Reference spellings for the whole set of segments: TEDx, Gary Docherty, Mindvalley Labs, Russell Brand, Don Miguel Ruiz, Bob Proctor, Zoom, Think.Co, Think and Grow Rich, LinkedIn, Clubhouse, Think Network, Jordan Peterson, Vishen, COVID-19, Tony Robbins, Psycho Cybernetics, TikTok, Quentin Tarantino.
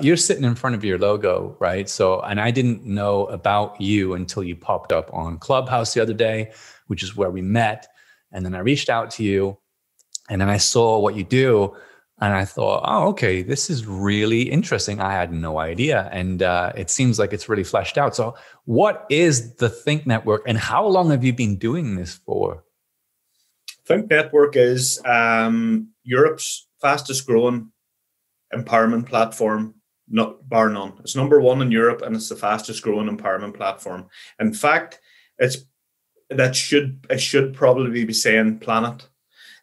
You're sitting in front of your logo, right? So, and I didn't know about you until you popped up on Clubhouse the other day, which is where we met. And then I reached out to you and then I saw what you do and I thought, oh, okay, this is really interesting. I had no idea. And it seems like it's really fleshed out. So what is the Think Network and how long have you been doing this for? Think Network is Europe's fastest growing empowerment platform, not bar none. It's number one in Europe and it's the fastest growing empowerment platform. In fact, it should probably be saying planet.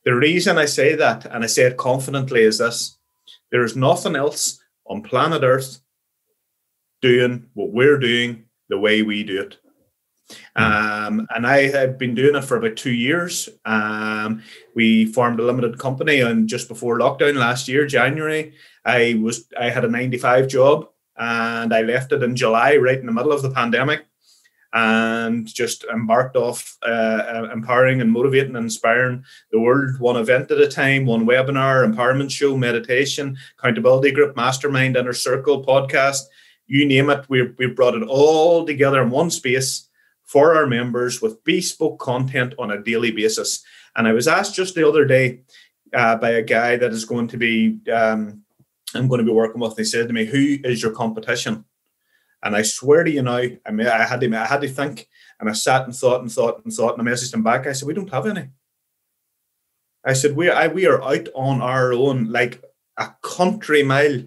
The reason I say that, and I say it confidently, is this: there is nothing else on planet Earth doing what we're doing the way we do it. And I have been doing it for about 2 years. We formed a limited company, and just before lockdown last year, January, I had a 9-to-5 job, and I left it in July, right in the middle of the pandemic, and just embarked off empowering and motivating and inspiring the world, one event at a time, one webinar, empowerment show, meditation, accountability group, mastermind, inner circle, podcast, you name it. We've brought it all together in one space for our members with bespoke content on a daily basis. And I was asked just the other day by a guy that is going to be, I'm going to be working with, and he said to me, who is your competition? And I swear to you now, I had to think, and I sat and thought, and I messaged him back. I said, we don't have any. I said, we are out on our own, like a country mile.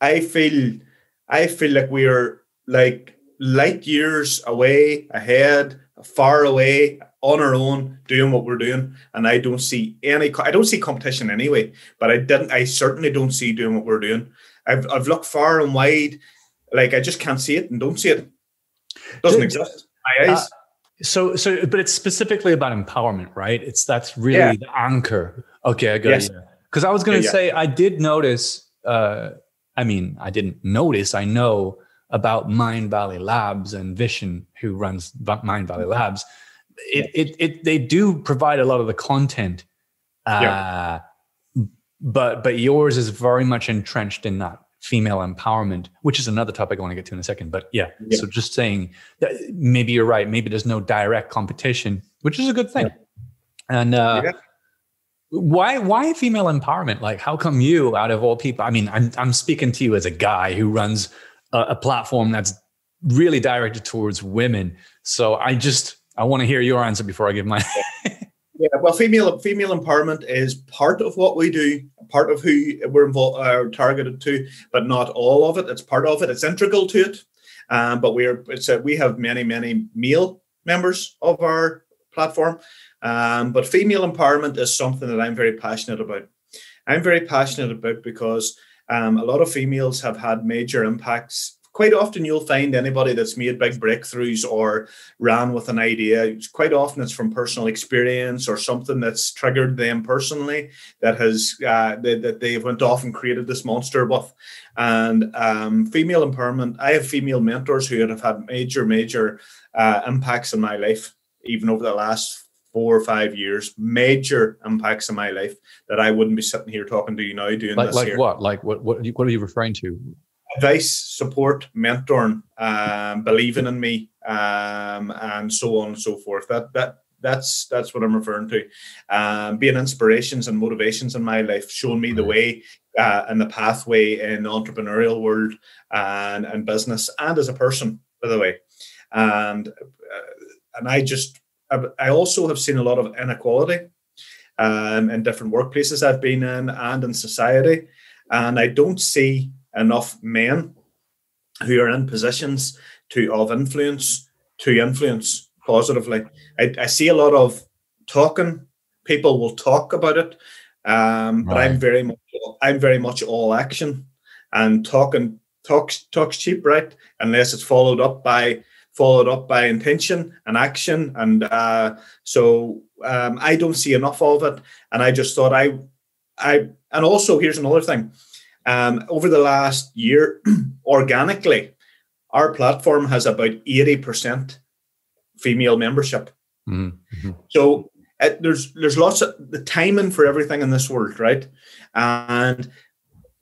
I feel like we are like light years away, ahead, far away, on our own, doing what we're doing. And I don't see any, I don't see competition anyway, but I certainly don't see doing what we're doing. I've looked far and wide, like I just can't see it and don't see it. Doesn't exist in my eyes. So, but it's specifically about empowerment, right? That's really the anchor. Okay, I got you. Because I was going to say, I did notice, I didn't notice, I know, about Mindvalley Labs and Vishen, who runs Mindvalley Labs. They do provide a lot of the content, but yours is very much entrenched in that female empowerment, which is another topic I want to get to in a second. But so just saying that maybe you're right. Maybe there's no direct competition, which is a good thing. Yeah. And why female empowerment? Like, how come you, out of all people? I mean, I'm speaking to you as a guy who runs a platform that's really directed towards women. So I want to hear your answer before I give mine. Yeah, well, female empowerment is part of what we do, part of who we're involved, targeted to, but not all of it. It's part of it. It's integral to it. But we have many, many male members of our platform. But female empowerment is something that I'm very passionate about. I'm very passionate about because a lot of females have had major impacts. Quite often you'll find anybody that's made big breakthroughs or ran with an idea, quite often it's from personal experience or something that's triggered them personally that has that they went off and created this monster with. And female empowerment, I have female mentors who have had major impacts in my life, even over the last 4 or 5 years, major impacts in my life that I wouldn't be sitting here talking to you now doing this. Like here. What? Like what are you referring to? Advice, support, mentoring, believing in me, and so on and so forth. That's what I'm referring to. Being inspirations and motivations in my life, showing me the way and the pathway in the entrepreneurial world and business, and as a person, by the way. And I also have seen a lot of inequality in different workplaces I've been in and in society. And I don't see enough men who are in positions to influence positively. I see a lot of talking. People will talk about it, but I'm very much all action, and talks cheap, right? Unless it's followed up by intention and action. And so I don't see enough of it. And I just thought and also here's another thing. Over the last year, organically, our platform has about 80% female membership. Mm-hmm. So there's lots of the timing for everything in this world, right? And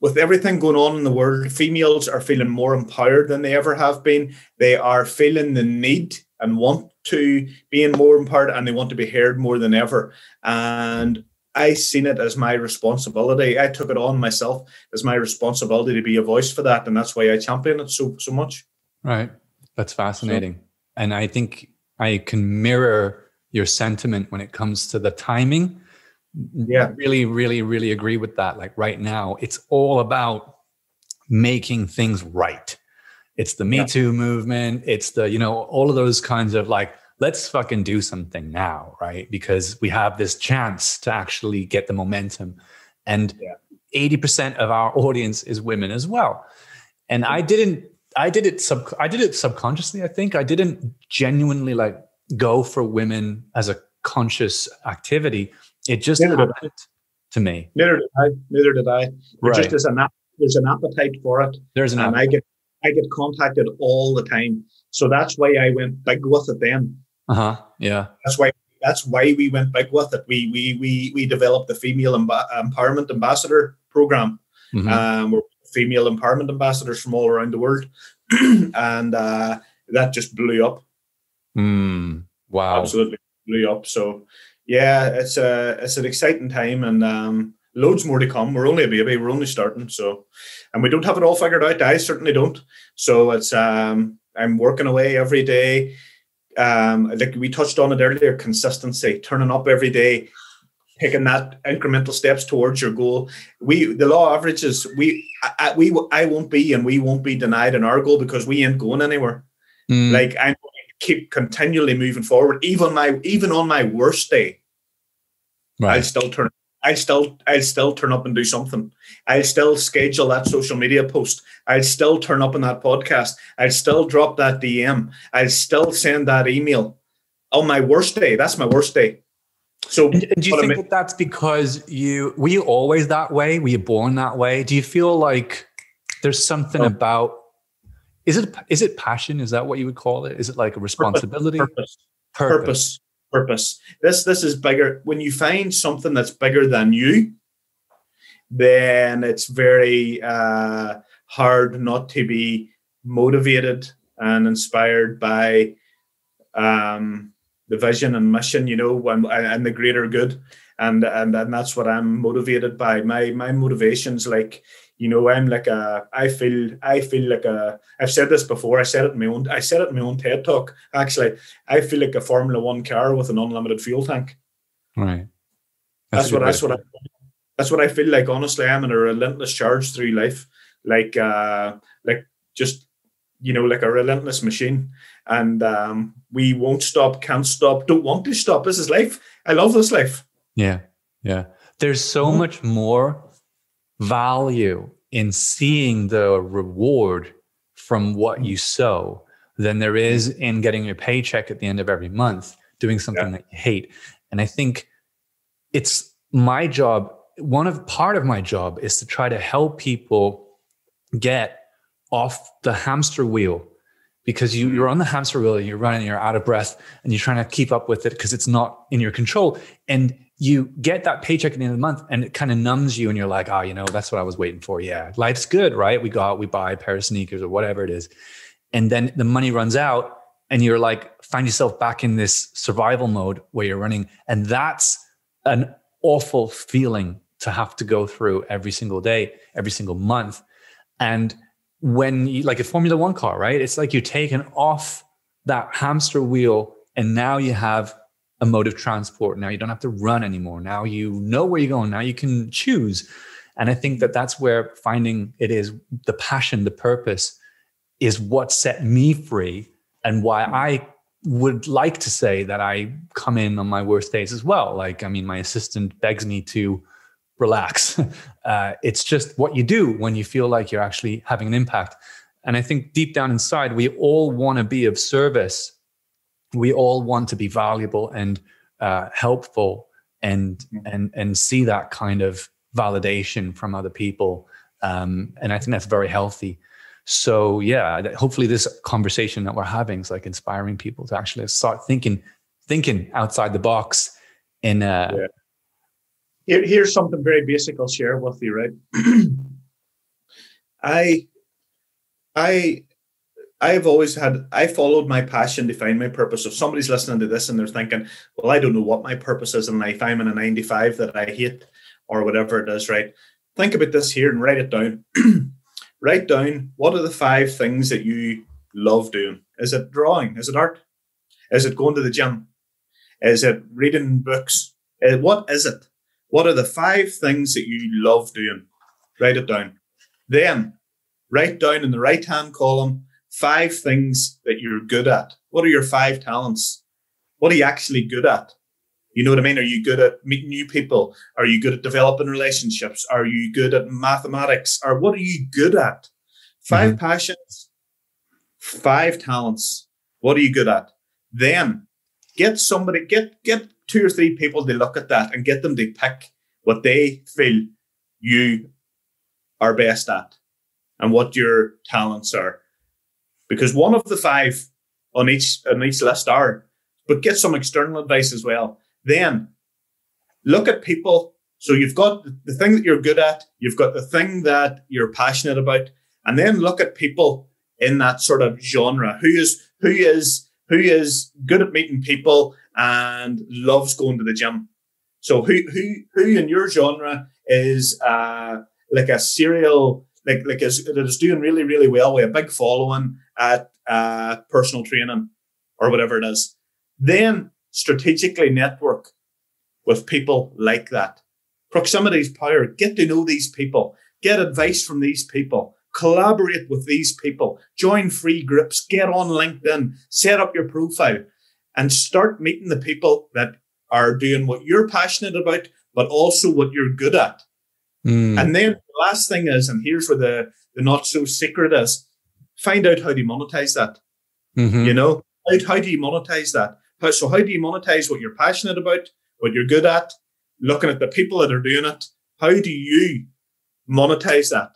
with everything going on in the world, females are feeling more empowered than they ever have been. They are feeling the need and want to be more empowered, and they want to be heard more than ever. And I seen it as my responsibility. I took it on myself as my responsibility to be a voice for that. And that's why I champion it so much. Right. That's fascinating. And I think I can mirror your sentiment when it comes to the timing. Yeah, I really, really, really agree with that. Like right now, it's all about making things right. It's the Me Too movement. It's the, all of those kinds of like, let's fucking do something now, right? Because we have this chance to actually get the momentum. And 80% of our audience is women as well. And I did it subconsciously, I think. I didn't genuinely like go for women as a conscious activity. It just happened to me. Neither did I. Right. Just as there's an appetite for it. There's an appetite. I get contacted all the time. So that's why I went big with it then. Yeah. That's why we went big with it. We developed the Female Empowerment Ambassador Program. Mm-hmm. We're female empowerment ambassadors from all around the world. And that just blew up. Mm. Wow. Absolutely blew up. So yeah, it's an exciting time, and loads more to come. We're only a baby. We're only starting. So, and we don't have it all figured out. I certainly don't. So it's, I'm working away every day. Like we touched on it earlier, consistency, turning up every day, taking that incremental steps towards your goal. The law averages, I won't be, and we won't be denied in our goal because we ain't going anywhere. Mm. Like I'm going to keep continually moving forward. Even on my worst day, right. I'll still turn up and do something. I'll still schedule that social media post. I'll still turn up on that podcast. I'll still drop that DM. I'll still send that email on my worst day. That's my worst day. So do you think that that's because were you always that way? Were you born that way? Do you feel like there's something about, is it passion? Is that what you would call it? Is it like a responsibility? Purpose. This is bigger. When you find something that's bigger than you, then it's very hard not to be motivated and inspired by the vision and mission, and the greater good. And that's what I'm motivated by. My motivation's like, I've said this before. I said it in my own TED talk. Actually, I feel like a Formula One car with an unlimited fuel tank. Right. That's what I feel like. Honestly, I'm in a relentless charge through life. Like a relentless machine, and we won't stop, can't stop, don't want to stop. This is life. I love this life. Yeah. Yeah. There's so much more value in seeing the reward from what you sow than there is in getting your paycheck at the end of every month doing something that you hate. And I think it's my job. Part of my job is to try to help people get off the hamster wheel, because you're on the hamster wheel, you're running, you're out of breath, and you're trying to keep up with it because it's not in your control. And you get that paycheck at the end of the month and it kind of numbs you, and you're like, that's what I was waiting for. Yeah, life's good, right? We go out, we buy a pair of sneakers or whatever it is. And then the money runs out and you're like, find yourself back in this survival mode where you're running. And that's an awful feeling to have to go through every single day, every single month. And when you, like a Formula One car, right? It's like you're taken off that hamster wheel and now you have a mode of transport. Now you don't have to run anymore. Now you know where you're going. Now you can choose. And I think that that's where finding it is the passion, the purpose is what set me free, and why I would like to say that I come in on my worst days as well. Like, I mean, my assistant begs me to relax. It's just what you do when you feel like you're actually having an impact. And I think deep down inside, we all want to be of service. We all want to be valuable and helpful, and see that kind of validation from other people. And I think that's very healthy. So yeah, hopefully this conversation that we're having is like inspiring people to actually start thinking outside the box. In here's something very basic I'll share with you, right? I've always had, I followed my passion, defined my purpose. If somebody's listening to this and they're thinking, well, I don't know what my purpose is in life. I'm in a 9-to-5 that I hate or whatever it is, right? Think about this here and write it down. Write down, what are the 5 things that you love doing? Is it drawing? Is it art? Is it going to the gym? Is it reading books? What is it? What are the 5 things that you love doing? Write it down. Then write down in the right-hand column 5 things that you're good at. What are your 5 talents? What are you actually good at? You know what I mean? Are you good at meeting new people? Are you good at developing relationships? Are you good at mathematics? Or what are you good at? 5 passions, 5 talents. What are you good at? Then get somebody, get 2 or 3 people to look at that and get them to pick what they feel you are best at and what your talents are. Because one of the 5 on each list are, but get some external advice as well. Then look at people. So you've got the thing that you're good at, you've got the thing that you're passionate about, and then look at people in that sort of genre. Who is good at meeting people and loves going to the gym? So who in your genre is like a serial, is doing really, really well with a big following at personal training or whatever it is? Then strategically network with people like that. Proximity is power. Get to know these people. Get advice from these people. Collaborate with these people, join free groups, get on LinkedIn, set up your profile and start meeting the people that are doing what you're passionate about, but also what you're good at. And then the last thing is, and here's where the not so secret is, find out how to monetize that. You know, how do you monetize that? So how do you monetize what you're passionate about, what you're good at, looking at the people that are doing it? How do you monetize that?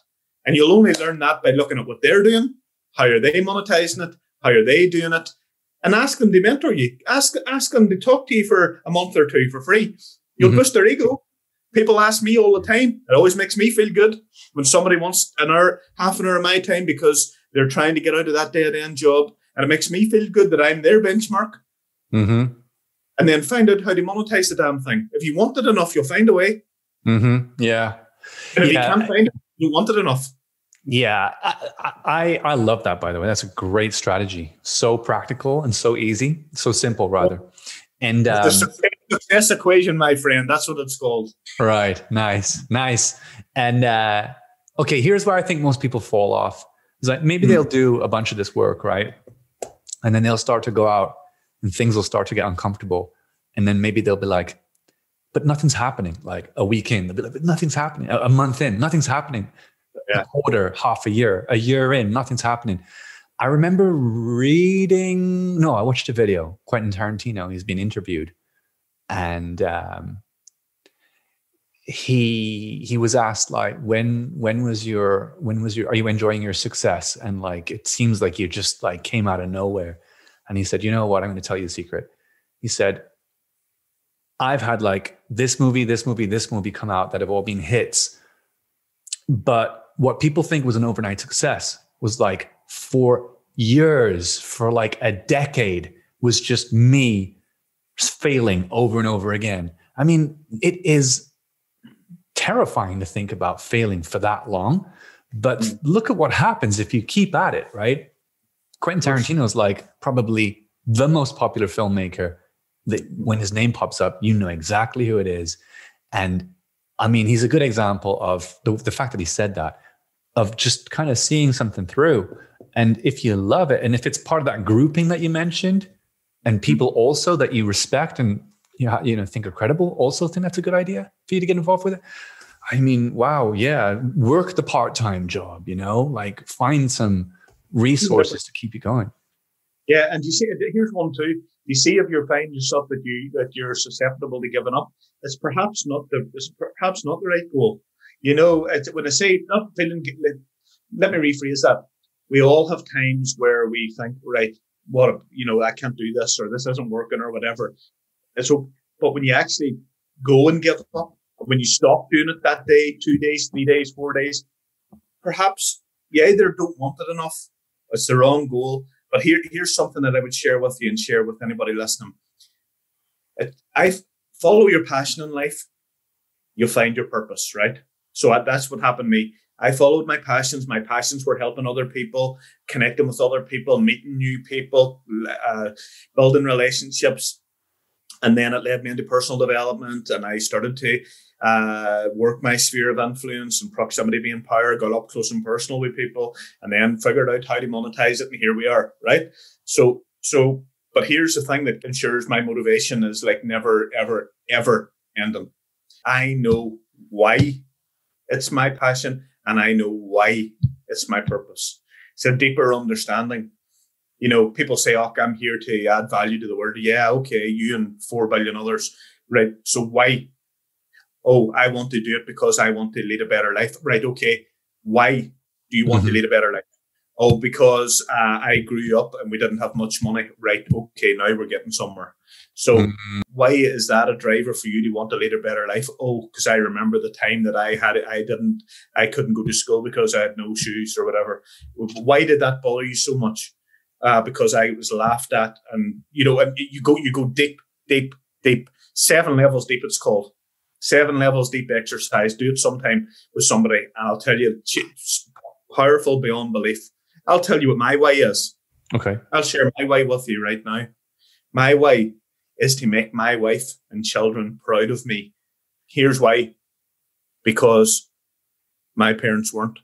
And you'll only learn that by looking at what they're doing. How are they monetizing it? How are they doing it? And ask them to mentor you. Ask them to talk to you for a month or two for free. You'll boost their ego. People ask me all the time. It always makes me feel good when somebody wants an hour, half an hour of my time because they're trying to get out of that dead-end job. And it makes me feel good that I'm their benchmark. And then find out how to monetize the damn thing. If you want it enough, you'll find a way. Yeah. And if you can't find it, you want it enough. Yeah. I love that, by the way. That's a great strategy. So practical and so easy. So simple, rather. And the success equation, my friend. That's what it's called. Right. Nice. Nice. And okay, here's where I think most people fall off. It's like maybe they'll do a bunch of this work, right? And then they'll start to go out and things will start to get uncomfortable. And then maybe they'll be like, but nothing's happening. Like a week in, they'll be like, but nothing's happening. A month in, nothing's happening. Yeah. A quarter, half a year in, nothing's happening. I remember reading, no, I watched a video, Quentin Tarantino, he's been interviewed. And he was asked like, when was your, are you enjoying your success? And like, it seems like you just like came out of nowhere. And he said, you know what, I'm going to tell you a secret. He said, I've had like this movie come out that have all been hits. But what people think was an overnight success was like for years, for like a decade, was just me failing over and over again. I mean, it is terrifying to think about failing for that long. But look at what happens if you keep at it, right? Quentin Tarantino is like probably the most popular filmmaker that when his name pops up, you know exactly who it is. And I mean, he's a good example of the fact that he said that, of just kind of seeing something through. And if you love it, and if it's part of that grouping that you mentioned, and people also that you respect and you know think are credible, also think that's a good idea for you to get involved with it. I mean, wow, yeah, work the part-time job, you know, like find some resources to keep you going. Yeah, and you see, here's one too. You see, if you're finding yourself that you're susceptible to giving up, it's perhaps not the right goal. You know, when I say not feeling, let me rephrase that. We all have times where we think, right, what, you know, I can't do this or this isn't working or whatever. And so, but when you actually go and give up, when you stop doing it that day, 2 days, 3 days, 4 days, perhaps you either don't want it enough, it's the wrong goal. But here's something that I would share with you and share with anybody listening. Follow your passion in life, you'll find your purpose, right? So that's what happened to me. I followed my passions. My passions were helping other people, connecting with other people, meeting new people, building relationships. And then it led me into personal development, and I started to work my sphere of influence and proximity being power, got up close and personal with people, and then figured out how to monetize it. And here we are, right? But here's the thing that ensures my motivation is like never, ever, ever ending. I know why it's my passion, and I know why it's my purpose. It's a deeper understanding. You know, people say, oh, I'm here to add value to the world. Yeah, okay, you and 4 billion others. Right, so why? Oh, I want to do it because I want to lead a better life. Right, okay, why do you want to lead a better life? Oh, because I grew up and we didn't have much money. Right, okay, now we're getting somewhere. So why is that a driver for you to want to lead a better life? Oh, because I remember the time that I had it. I couldn't go to school because I had no shoes or whatever. Why did that bother you so much? Because I was laughed at, and you know, you go deep, deep, deep, 7 levels deep. It's called 7 levels deep exercise. Do it sometime with somebody, and I'll tell you, it's powerful beyond belief. I'll tell you what my why is. Okay, I'll share my why with you right now. My why is to make my wife and children proud of me. Here's why: because my parents weren't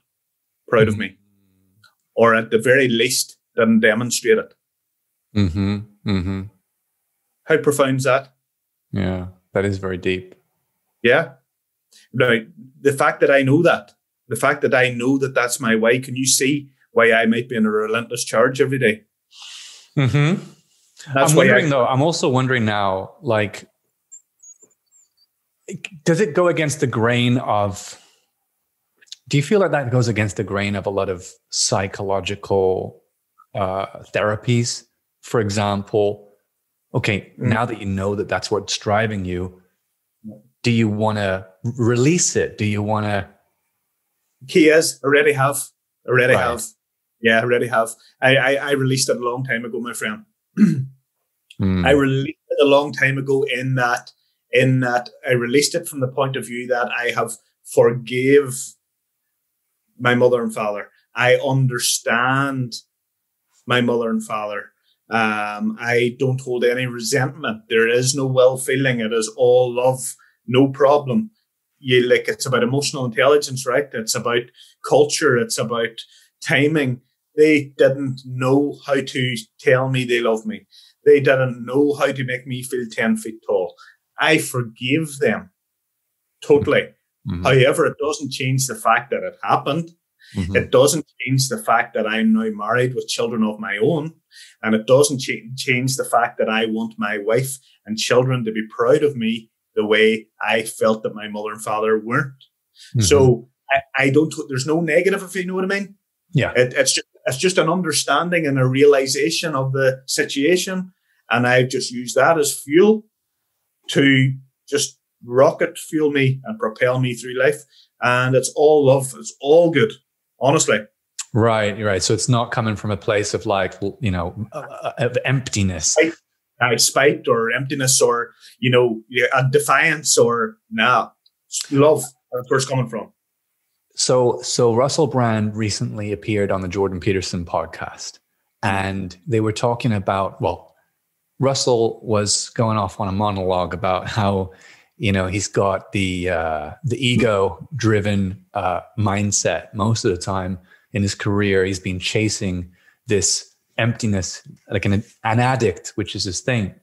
proud of me, or at the very least, didn't demonstrate it. How profound is that? Yeah, that is very deep. Yeah. Now, the fact that I know that, the fact that I know that that's my why, can you see why I might be in a relentless charge every day? I'm also wondering now, like, does it go against the grain of, do you feel like that goes against the grain of a lot of psychological therapies, for example? Okay, now that you know that that's what's driving you, do you want to release it? Do you want to? Already have. I released it a long time ago, my friend. I released it a long time ago in that I released it from the point of view that I have forgave my mother and father. I understand my mother and father. I don't hold any resentment. There is no ill feeling. It is all love, no problem. It's about emotional intelligence, right? It's about culture. It's about timing. They didn't know how to tell me they love me. They didn't know how to make me feel 10 feet tall. I forgive them totally. However, it doesn't change the fact that it happened. It doesn't change the fact that I'm now married with children of my own. And it doesn't change the fact that I want my wife and children to be proud of me the way I felt that my mother and father weren't. So I don't, there's no negative, if you know what I mean. Yeah. It's just an understanding and a realization of the situation. And I've just used that as fuel to just rocket fuel me and propel me through life. And it's all love. It's all good. Honestly. Right. So it's not coming from a place of like, you know, of emptiness. Spite or emptiness or, you know, a defiance or love. That's where it's coming from. So Russell Brand recently appeared on the Jordan Peterson podcast, and they were talking about, well, Russell was going off on a monologue about how, you know, he's got the ego-driven mindset most of the time in his career. He's been chasing this emptiness, like an addict, which is his thing.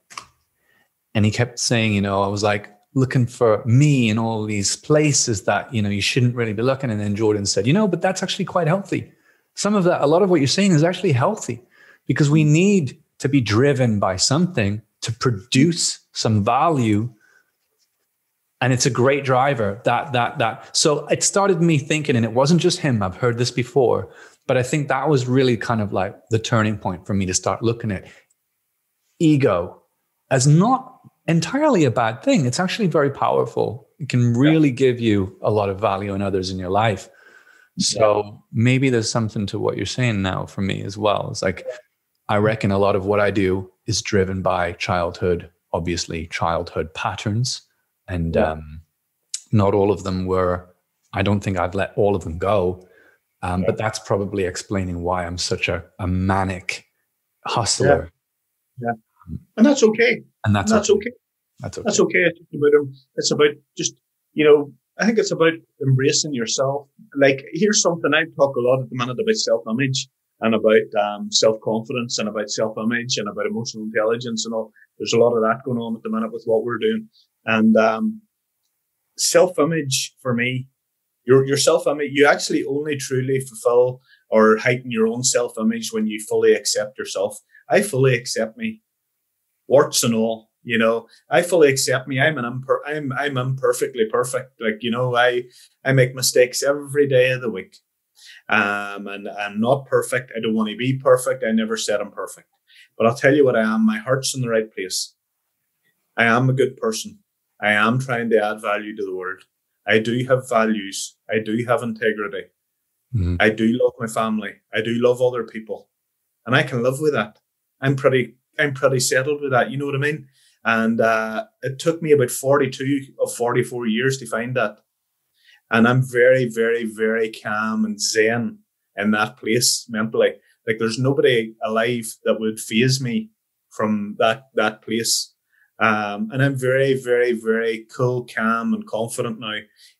And he kept saying, you know, I was like looking for me in all these places that, you know, you shouldn't really be looking. And then Jordan said, you know, but that's actually quite healthy. Some of that, a lot of what you're saying is actually healthy, because we need to be driven by something to produce some value. And it's a great driver, that. So it started me thinking, and it wasn't just him. I've heard this before, but I think that was really kind of like the turning point for me to start looking at ego as not entirely a bad thing. It's actually very powerful. It can really give you a lot of value in others in your life. So maybe there's something to what you're saying now for me as well. It's like, I reckon a lot of what I do is driven by childhood, obviously childhood patterns. And not all of them were, I don't think I've let all of them go. But that's probably explaining why I'm such a manic hustler. Yeah. And that's okay. And that's okay. It's about just, you know, I think it's about embracing yourself. Like, here's something I talk a lot at the minute about self-image and about self-confidence and about self-image and about emotional intelligence and all. There's a lot of that going on at the minute with what we're doing. And self-image for me, your self-image, you actually only truly fulfill or heighten your own self-image when you fully accept yourself. I fully accept me, warts and all. You know, I fully accept me. I'm imperfectly perfect. Like, you know, I make mistakes every day of the week. And I'm not perfect. I don't want to be perfect. I never said I'm perfect, but I'll tell you what I am. My heart's in the right place. I am a good person. I am trying to add value to the world. I do have values. I do have integrity. Mm-hmm. I do love my family. I do love other people, and I can live with that. I'm pretty settled with that. You know what I mean? And it took me about 42 of 44 years to find that. And I'm very, very, very calm and zen in that place mentally. Like, there's nobody alive that would faze me from that place. And I'm very, very, very cool, calm and confident now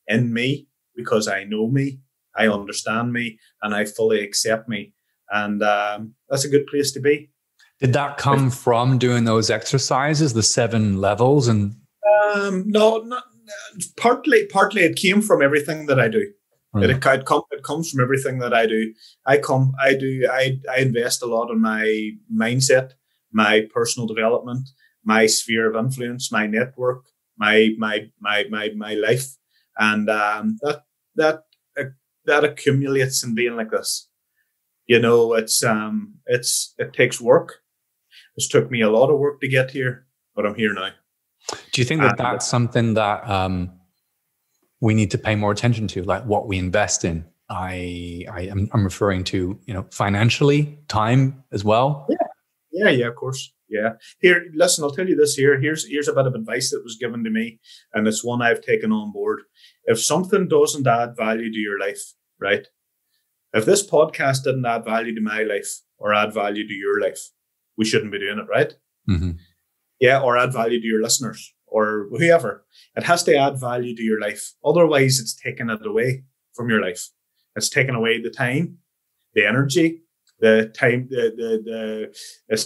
in me, because I know me, I understand me, and I fully accept me. And that's a good place to be. Did that come from doing those exercises, the 7 levels? And partly it came from everything that I do. Right. It comes from everything that I do. I invest a lot in my mindset, my personal development, my sphere of influence, my network, my life, and that accumulates in being like this. You know, it takes work. This took me a lot of work to get here, but I'm here now. Do you think that that's something that we need to pay more attention to, like what we invest in? I'm referring to, you know, financially, time as well. Yeah, of course. Yeah. Here, listen, I'll tell you this here. Here's a bit of advice that was given to me, and it's one I've taken on board. If something doesn't add value to your life, right? If this podcast didn't add value to my life or add value to your life, we shouldn't be doing it, right? Mm-hmm. Yeah, or add value to your listeners or whoever. It has to add value to your life. Otherwise, it's taking it away from your life. It's taking away the time, the energy, it's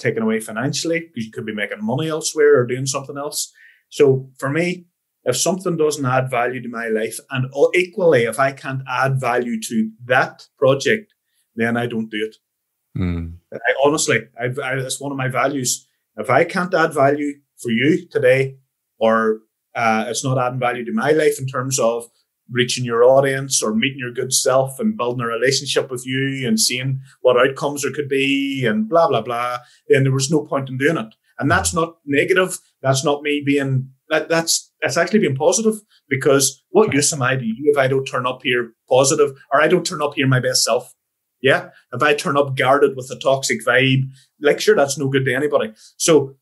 taken away financially, because you could be making money elsewhere or doing something else. So for me, if something doesn't add value to my life, and equally, if I can't add value to that project, then I don't do it. Mm. Honestly, that's one of my values. If I can't add value for you today, or it's not adding value to my life in terms of reaching your audience or meeting your good self and building a relationship with you and seeing what outcomes there could be and blah, blah, blah, then there was no point in doing it. And that's not negative. That's not me being, that's actually being positive, because what use am I to you if I don't turn up here positive, or I don't turn up here my best self? Yeah. If I turn up guarded with a toxic vibe, like, sure, that's no good to anybody. So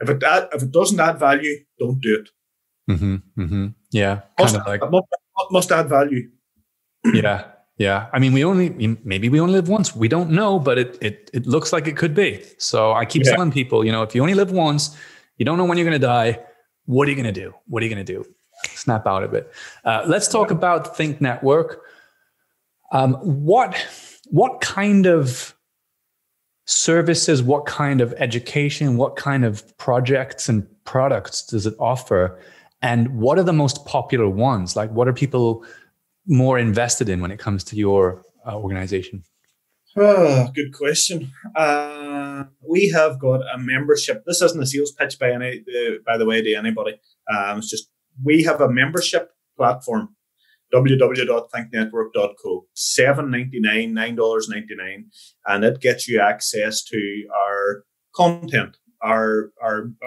if it doesn't add value, don't do it. Mm-hmm, mm-hmm. Yeah. It must add value. Yeah. I mean, maybe we only live once. We don't know, but it looks like it could be. So I keep telling people, you know, if you only live once, you don't know when you're going to die. What are you going to do? Snap out of it. Let's talk about Think Network. What kind of services, what kind of education, what kind of projects and products does it offer? And what are the most popular ones? Like, what are people more invested in when it comes to your organization? Oh, good question. We have got a membership. This isn't a sales pitch by the way, to anybody. It's just, we have a membership platform. www.thinknetwork.co, $7.99, $9.99, and it gets you access to our content, our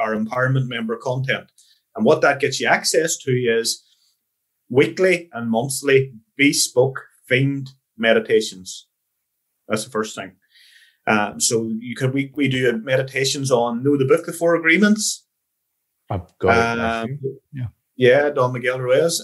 empowerment member content. And what that gets you access to is weekly and monthly bespoke themed meditations. That's the first thing. So you could we do meditations on the book, The Four Agreements. I've got it. Yeah, Don Miguel Ruiz.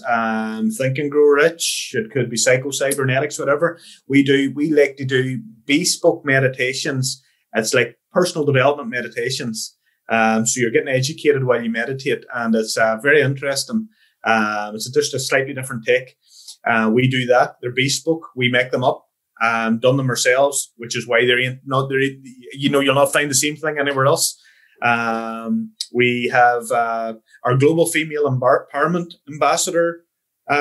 Think and Grow Rich. It could be Psycho Cybernetics, whatever. We like to do bespoke meditations. It's like personal development meditations. So you're getting educated while you meditate, and it's very interesting. It's just a slightly different take. We do that. They're bespoke. We make them up. Done them ourselves, which is why you'll not find the same thing anywhere else. We have our Global Female Empowerment Ambassador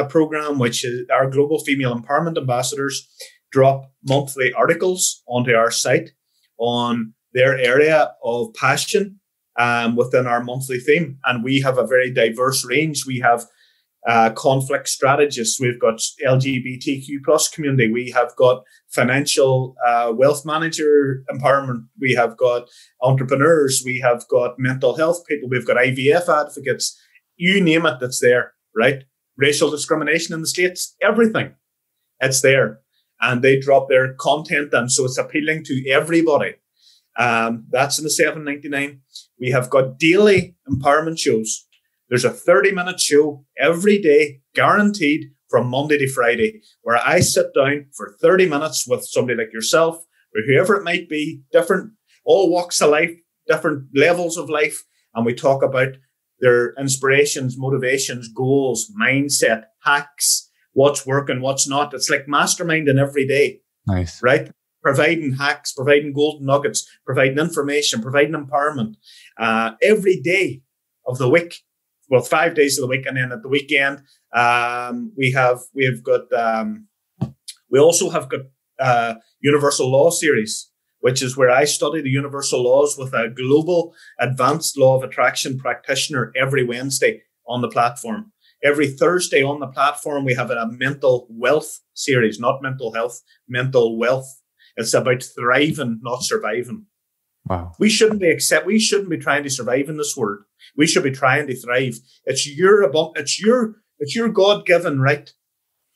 program, which is our Global Female Empowerment Ambassadors drop monthly articles onto our site on their area of passion within our monthly theme. And we have a very diverse range. We have conflict strategists. We've got LGBTQ plus community. We have got financial wealth manager empowerment. We have got entrepreneurs. We have got mental health people. We've got IVF advocates. You name it, that's there, right? Racial discrimination in the States, everything. It's there. And they drop their content, and so it's appealing to everybody. That's in the $7.99. We have got daily empowerment shows. There's a 30-minute show every day, guaranteed, from Monday to Friday, where I sit down for 30 minutes with somebody like yourself or whoever it might be, different, all walks of life, different levels of life. And we talk about their inspirations, motivations, goals, mindset, hacks, what's working, what's not. It's like masterminding every day. Nice. Right? Providing hacks, providing golden nuggets, providing information, providing empowerment every day of the week. Well, 5 days of the week, and then at the weekend, we also have got universal law series, which is where I study the universal laws with a global advanced law of attraction practitioner every Wednesday on the platform. Every Thursday on the platform, we have a mental wealth series, not mental health, mental wealth. It's about thriving, not surviving. Wow. We shouldn't be trying to survive in this world. We should be trying to thrive. It's your God-given right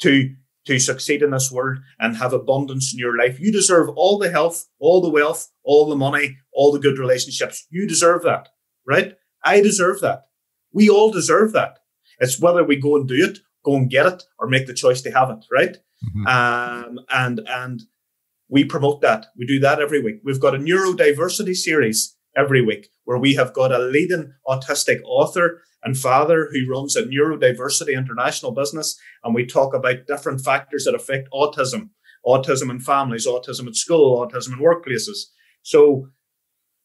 to succeed in this world and have abundance in your life. You deserve all the health, all the wealth, all the money, all the good relationships. You deserve that, right? I deserve that. We all deserve that. It's whether we go and do it, go and get it, or make the choice to have it, right? Mm-hmm. And we promote that. We do that every week. We've got a neurodiversity series every week where we have got a leading autistic author and father who runs a neurodiversity international business. And we talk about different factors that affect autism, autism in families, autism at school, autism in workplaces. So,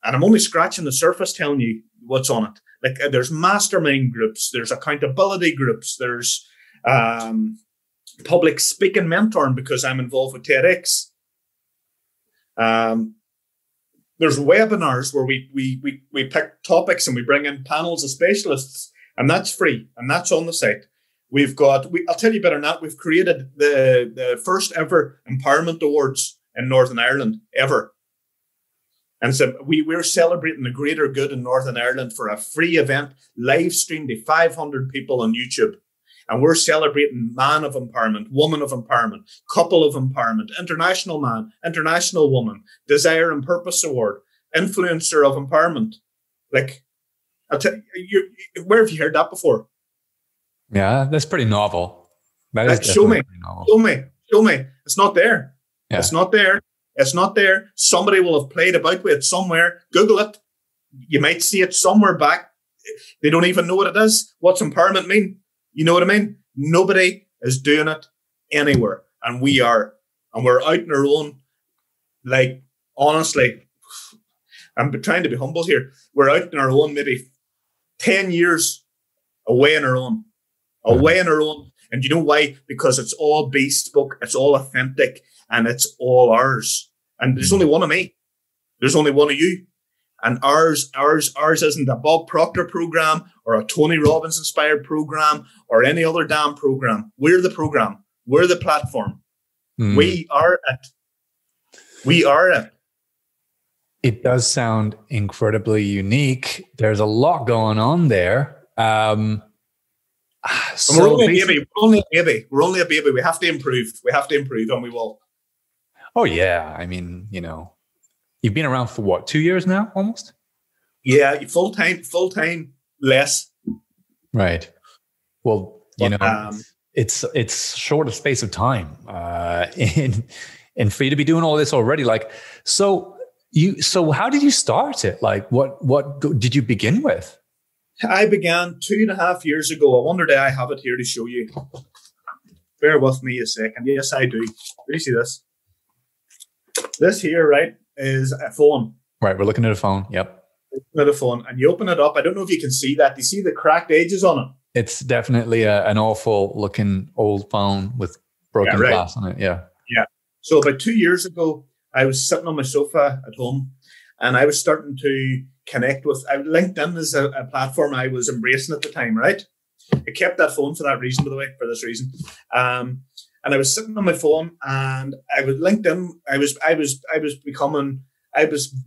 and I'm only scratching the surface telling you what's on it. Like there's mastermind groups, there's accountability groups, there's public speaking mentoring because I'm involved with TEDx. There's webinars where we pick topics and we bring in panels of specialists, and that's free and that's on the site. We've got, I'll tell you better than that, we've created the first ever Empowerment Awards in Northern Ireland ever. And so we're celebrating the greater good in Northern Ireland for a free event, live streamed to 500 people on YouTube. And we're celebrating man of empowerment, woman of empowerment, couple of empowerment, international man, international woman, desire and purpose award, influencer of empowerment. Like, where have you heard that before? Yeah, that's pretty novel. Show me. It's not there. Yeah. It's not there. Somebody will have played about with it somewhere. Google it. You might see it somewhere back. They don't even know what it is. What's empowerment mean? You know what I mean? Nobody is doing it anywhere. And we are. And we're out in our own, like, honestly, I'm trying to be humble here. We're out in our own maybe 10 years away on our own. And you know why? Because it's all bespoke. It's all authentic. And it's all ours. And there's only one of me. There's only one of you. And ours isn't a Bob Proctor program or a Tony Robbins inspired program or any other damn program. We're the program. We're the platform. Mm. We are it. It does sound incredibly unique. There's a lot going on there. So we're only a baby. We have to improve. And we will. Oh, yeah. I mean, you know, you've been around for what, 2 years now almost? Yeah, full time, less. Right. Well, you know, it's short a space of time. And for you to be doing all this already, like, so how did you start it? Like, what did you begin with? I began 2.5 years ago. I wonder do I have it here to show you. Bear with me a second. Yes, I do. Let me see this. This here, right, is a phone. Right, we're looking at a phone. Yep. At a phone, and you open it up. I don't know if you can see that. Do you see the cracked edges on it? It's definitely an awful looking old phone with broken glass on it. Yeah. Yeah. So about 2 years ago, I was sitting on my sofa at home, and I was starting to connect with LinkedIn is a platform I was embracing at the time, right? I kept that phone for that reason, by the way, for this reason. And I was sitting on my phone, and I was LinkedIn. I was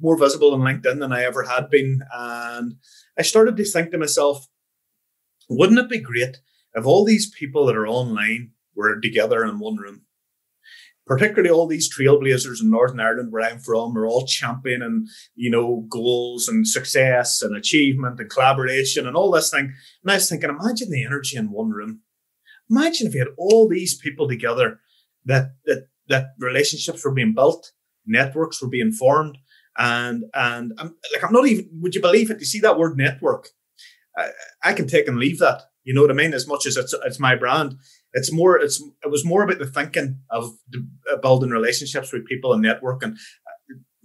more visible on LinkedIn than I ever had been, and I started to think to myself, wouldn't it be great if all these people that are online were together in one room? Particularly all these trailblazers in Northern Ireland, where I'm from, are all championing, you know, goals and success and achievement and collaboration and all this thing. And I was thinking, imagine the energy in one room. Imagine if you had all these people together, that relationships were being built, networks were being formed, and I'm not even. Would you believe it? You see that word network? I can take and leave that. You know what I mean? As much as it's my brand. It was more about the thinking of building relationships with people and networking.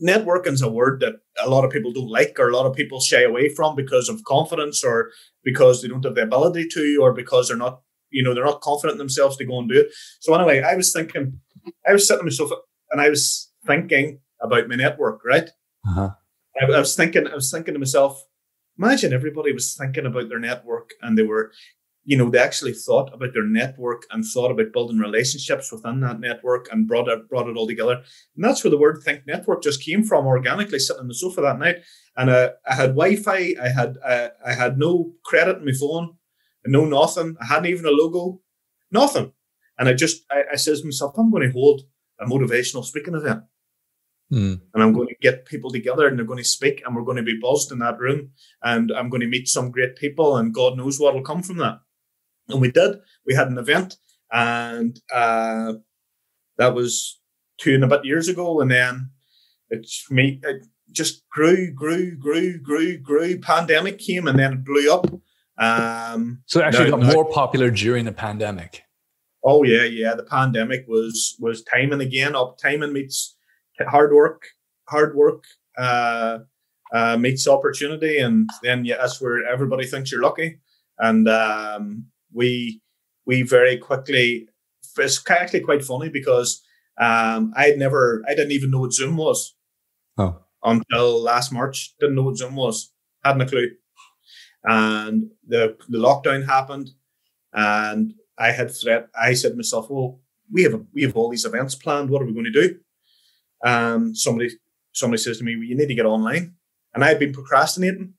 Networking is a word that a lot of people don't like, or a lot of people shy away from because of confidence, or because they don't have the ability to, or because they're not, you know, they're not confident in themselves to go and do it. So anyway, I was sitting on my sofa and I was thinking about my network, right? Uh-huh. I was thinking to myself, imagine everybody was thinking about their network, and they actually thought about their network and thought about building relationships within that network and brought it all together. And that's where the word Think Network just came from, organically, sitting on the sofa that night. And I had Wi-Fi. I had no credit in my phone, no nothing. I hadn't even a logo, nothing. And I says to myself, I'm going to hold a motivational speaking event. Mm. And I'm going to get people together, and they're going to speak, and we're going to be buzzed in that room. And I'm going to meet some great people, and God knows what will come from that. And we did. We had an event, and that was 2.5 years ago. And then it just grew. Pandemic came, and then it blew up. So it actually got more popular during the pandemic. Oh yeah. The pandemic was timing again. Up timing meets hard work. Meets opportunity, and then that's where everybody thinks you're lucky. And we very quickly, it's actually quite funny because I didn't even know what Zoom was until last March. Didn't know what Zoom was, hadn't a clue. And the lockdown happened, and I said to myself, well, we have all these events planned. What are we going to do? Somebody says to me, well, you need to get online. And I'd been procrastinating.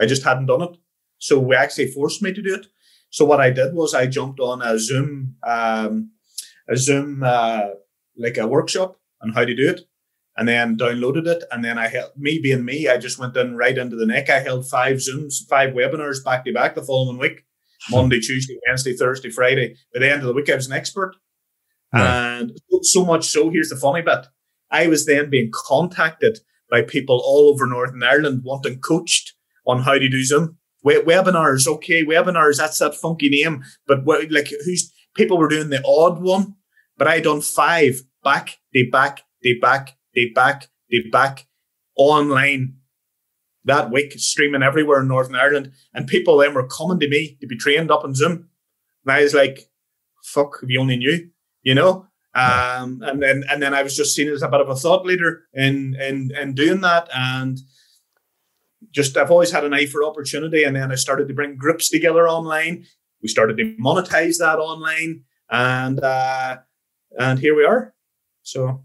I just hadn't done it. So we actually forced me to do it. So what I did was I jumped on a Zoom workshop on how to do it, and then downloaded it. And then I just went in right into the neck. I held 5 webinars back to back the following week, Monday, Tuesday, Wednesday, Thursday, Friday. By the end of the week, I was an expert. Right. And so much so, here's the funny bit. I was then being contacted by people all over Northern Ireland wanting coached on how to do Zoom. Webinars, okay, webinars, that's that funky name. But people were doing the odd one, but I done 5 back online that week, streaming everywhere in Northern Ireland. And people then were coming to me to be trained up on Zoom. And I was like, fuck, if you only knew, you know? And then I was just seen as a bit of a thought leader in doing that. And just, I've always had an eye for opportunity, and then I started to bring groups together online. We started to monetize that online, and here we are. So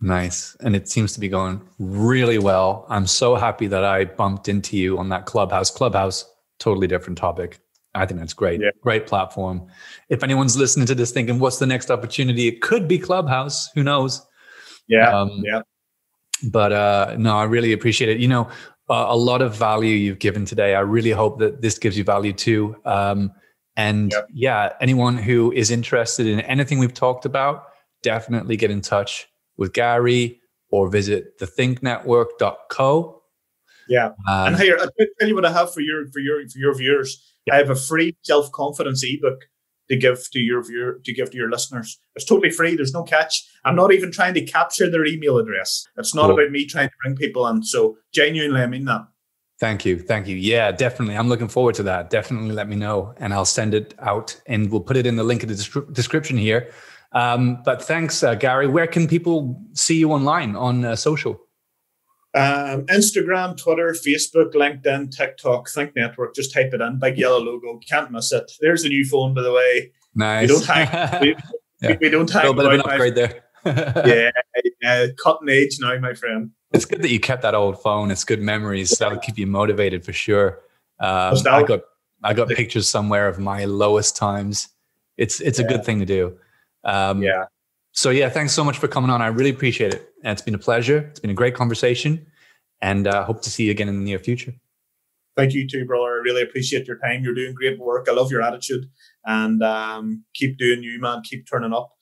nice, and it seems to be going really well. I'm so happy that I bumped into you on that Clubhouse. Totally different topic. I think that's great. Yeah. Great platform. If anyone's listening to this thinking, what's the next opportunity? It could be Clubhouse. Who knows? Yeah. But no, I really appreciate it. You know, a lot of value you've given today. I really hope that this gives you value too. And yep. yeah, anyone who is interested in anything we've talked about, definitely get in touch with Gary or visit thethinknetwork.co. Yeah. And here, I'll tell you what I have for your viewers. Yep. I have a free self-confidence ebook to give to your listeners. It's totally free. There's no catch. I'm not even trying to capture their email address. It's not about me trying to bring people in. So genuinely, I mean that. Thank you. Thank you. Yeah, definitely. I'm looking forward to that. Definitely let me know and I'll send it out and we'll put it in the link in the description here. But thanks, Gary. Where can people see you online on social? Instagram, Twitter, Facebook, LinkedIn, TikTok, Think Network. Just type it in. Big yellow logo. Can't miss it. There's the new phone, by the way. Nice. We don't hang. We don't hang. A little bit of an upgrade there. Yeah. Cutting edge now, my friend. It's good that you kept that old phone. It's good memories. That'll keep you motivated for sure. I got pictures somewhere of my lowest times. It's a good thing to do. So yeah, thanks so much for coming on. I really appreciate it. And it's been a pleasure. It's been a great conversation, and I hope to see you again in the near future. Thank you too, brother. I really appreciate your time. You're doing great work. I love your attitude, and keep doing you, man. Keep turning up.